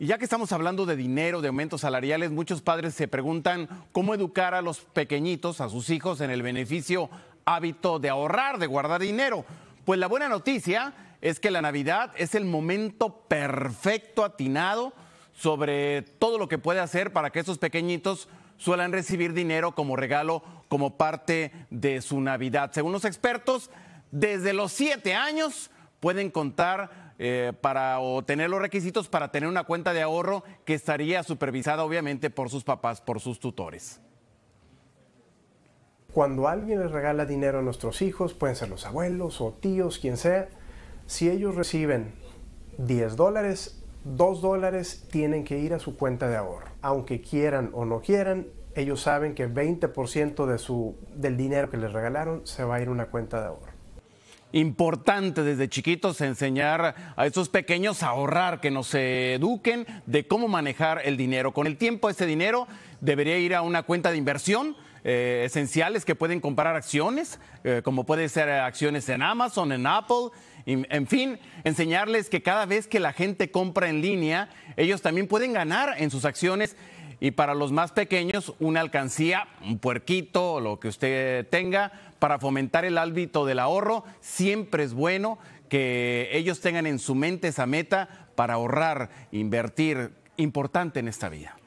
Y ya que estamos hablando de dinero, de aumentos salariales, muchos padres se preguntan cómo educar a los pequeñitos, a sus hijos, en el beneficio hábito de ahorrar, de guardar dinero. Pues la buena noticia es que la Navidad es el momento perfecto, atinado, sobre todo lo que puede hacer para que esos pequeñitos suelen recibir dinero como regalo, como parte de su Navidad. Según los expertos, desde los 7 años pueden contar para obtener los requisitos para tener una cuenta de ahorro que estaría supervisada obviamente por sus papás, por sus tutores. Cuando alguien les regala dinero a nuestros hijos, pueden ser los abuelos o tíos, quien sea, si ellos reciben $10, $2 tienen que ir a su cuenta de ahorro. Aunque quieran o no quieran, ellos saben que 20% del dinero que les regalaron se va a ir a una cuenta de ahorro. Importante desde chiquitos enseñar a estos pequeños a ahorrar, que nos eduquen de cómo manejar el dinero. Con el tiempo, ese dinero debería ir a una cuenta de inversión. Esenciales que pueden comprar acciones, como puede ser acciones en Amazon, en Apple, en fin, enseñarles que cada vez que la gente compra en línea, ellos también pueden ganar en sus acciones. Y para los más pequeños, una alcancía, un puerquito, lo que usted tenga, para fomentar el hábito del ahorro. Siempre es bueno que ellos tengan en su mente esa meta para ahorrar, invertir, importante en esta vida.